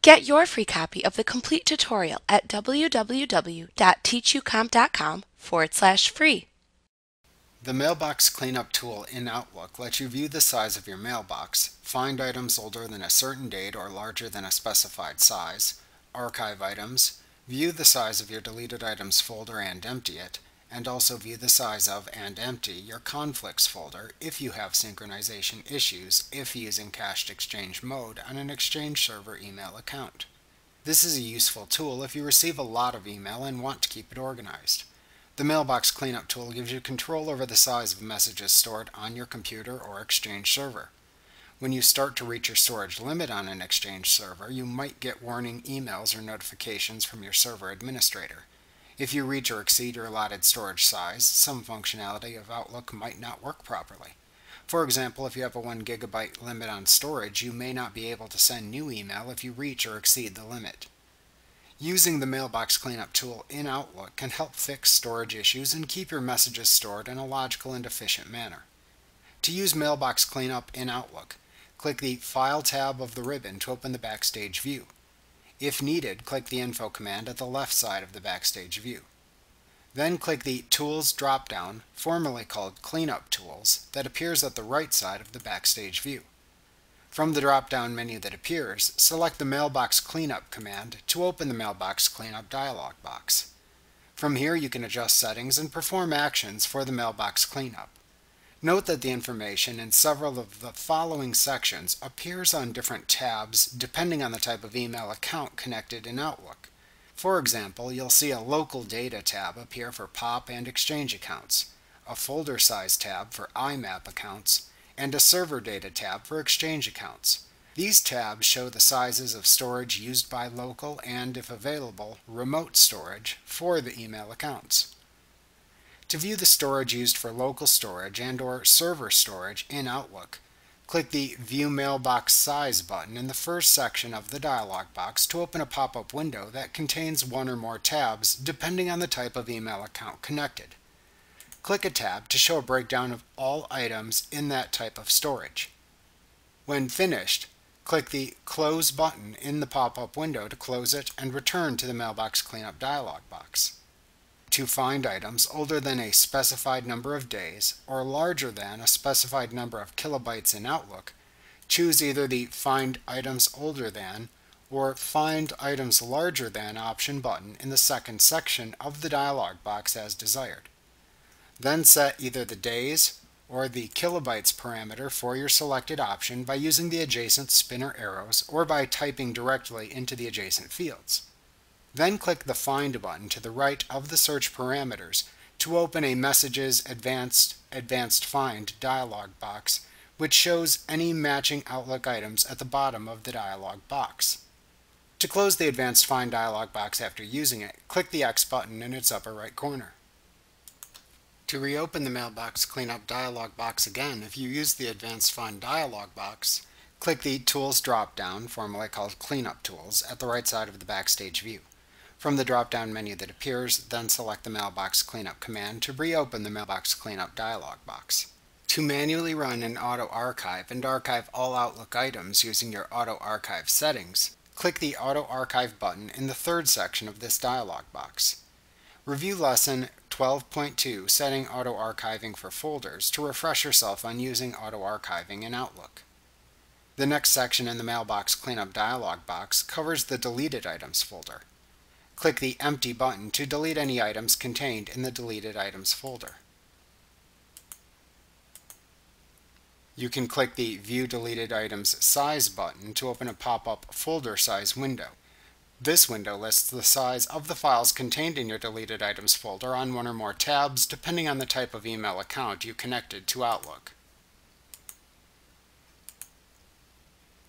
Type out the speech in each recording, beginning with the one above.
Get your free copy of the complete tutorial at www.teachucomp.com/free. The Mailbox Cleanup tool in Outlook lets you view the size of your mailbox, find items older than a certain date or larger than a specified size, archive items, view the size of your deleted items folder and empty it, and also view the size of and empty your conflicts folder if you have synchronization issues if using cached exchange mode on an Exchange server email account. This is a useful tool if you receive a lot of email and want to keep it organized. The Mailbox Cleanup tool gives you control over the size of messages stored on your computer or Exchange server. When you start to reach your storage limit on an Exchange server, you might get warning emails or notifications from your server administrator. If you reach or exceed your allotted storage size, some functionality of Outlook might not work properly. For example, if you have a 1 GB limit on storage, you may not be able to send new email if you reach or exceed the limit. Using the Mailbox Cleanup tool in Outlook can help fix storage issues and keep your messages stored in a logical and efficient manner. To use Mailbox Cleanup in Outlook, click the File tab of the ribbon to open the Backstage view. If needed, click the Info command at the left side of the Backstage view. Then click the Tools drop-down, formerly called Cleanup Tools, that appears at the right side of the Backstage view. From the drop-down menu that appears, select the Mailbox Cleanup command to open the Mailbox Cleanup dialog box. From here, you can adjust settings and perform actions for the Mailbox Cleanup. Note that the information in several of the following sections appears on different tabs depending on the type of email account connected in Outlook. For example, you'll see a Local Data tab appear for POP and Exchange accounts, a Folder Size tab for IMAP accounts, and a Server Data tab for Exchange accounts. These tabs show the sizes of storage used by local and, if available, remote storage for the email accounts. To view the storage used for local storage and/or server storage in Outlook, click the View Mailbox Size button in the first section of the dialog box to open a pop-up window that contains one or more tabs depending on the type of email account connected. Click a tab to show a breakdown of all items in that type of storage. When finished, click the Close button in the pop-up window to close it and return to the Mailbox Cleanup dialog box. To find items older than a specified number of days or larger than a specified number of kilobytes in Outlook, choose either the Find Items Older Than or Find Items Larger Than option button in the second section of the dialog box as desired. Then set either the days or the kilobytes parameter for your selected option by using the adjacent spinner arrows or by typing directly into the adjacent fields. Then click the Find button to the right of the search parameters to open a Messages Advanced Find dialog box, which shows any matching Outlook items at the bottom of the dialog box. To close the Advanced Find dialog box after using it, click the X button in its upper right corner. To reopen the Mailbox Cleanup dialog box again, if you use the Advanced Find dialog box, click the Tools drop-down, formerly called Cleanup Tools, at the right side of the Backstage view. From the drop-down menu that appears, then select the Mailbox Cleanup command to reopen the Mailbox Cleanup dialog box. To manually run an auto-archive and archive all Outlook items using your auto-archive settings, click the Auto-Archive button in the third section of this dialog box. Review Lesson 12.2, Setting Auto-Archiving for Folders, to refresh yourself on using auto-archiving in Outlook. The next section in the Mailbox Cleanup dialog box covers the Deleted Items folder. Click the Empty button to delete any items contained in the Deleted Items folder. You can click the View Deleted Items Size button to open a pop-up Folder Size window. This window lists the size of the files contained in your Deleted Items folder on one or more tabs, depending on the type of email account you connected to Outlook.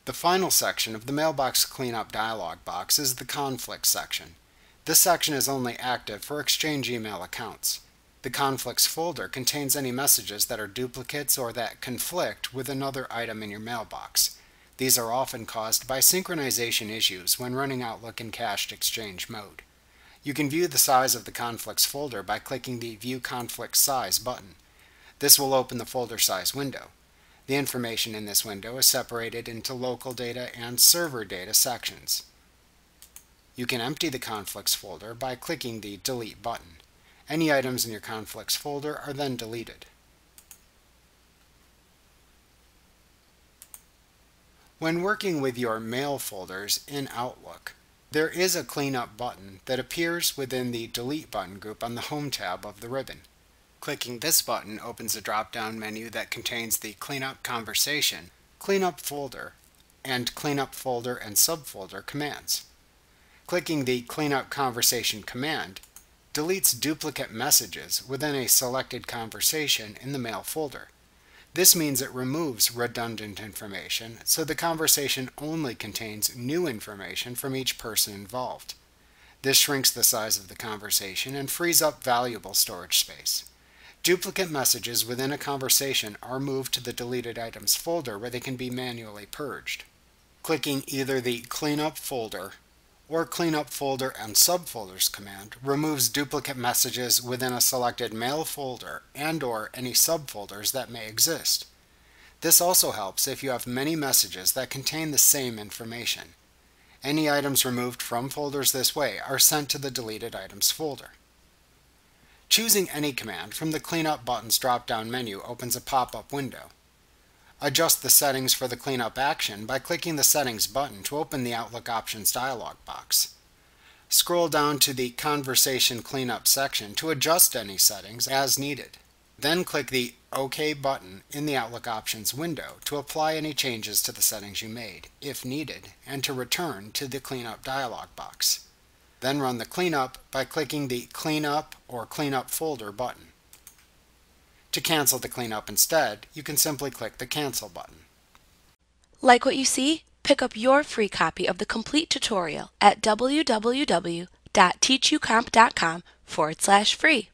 The final section of the Mailbox Cleanup dialog box is the Conflicts section. This section is only active for Exchange email accounts. The Conflicts folder contains any messages that are duplicates or that conflict with another item in your mailbox. These are often caused by synchronization issues when running Outlook in cached exchange mode. You can view the size of the Conflicts folder by clicking the View Conflict Size button. This will open the Folder Size window. The information in this window is separated into Local Data and Server Data sections. You can empty the conflicts folder by clicking the Delete button. Any items in your conflicts folder are then deleted. When working with your mail folders in Outlook, there is a Cleanup button that appears within the Delete button group on the Home tab of the ribbon. Clicking this button opens a drop-down menu that contains the Cleanup Conversation, Cleanup Folder, and Cleanup Folder and Subfolder commands. Clicking the Cleanup Conversation command deletes duplicate messages within a selected conversation in the mail folder. This means it removes redundant information, so the conversation only contains new information from each person involved. This shrinks the size of the conversation and frees up valuable storage space. Duplicate messages within a conversation are moved to the Deleted Items folder where they can be manually purged. Clicking either the Cleanup Folder or Cleanup Folder and Subfolders command removes duplicate messages within a selected mail folder and/or any subfolders that may exist. This also helps if you have many messages that contain the same information. Any items removed from folders this way are sent to the Deleted Items folder. Choosing any command from the Cleanup button's drop-down menu opens a pop-up window. Adjust the settings for the cleanup action by clicking the Settings button to open the Outlook Options dialog box. Scroll down to the Conversation Cleanup section to adjust any settings as needed. Then click the OK button in the Outlook Options window to apply any changes to the settings you made, if needed, and to return to the Cleanup dialog box. Then run the cleanup by clicking the Cleanup or Cleanup Folder button. To cancel the cleanup instead, you can simply click the Cancel button. Like what you see? Pick up your free copy of the complete tutorial at www.teachucomp.com/free.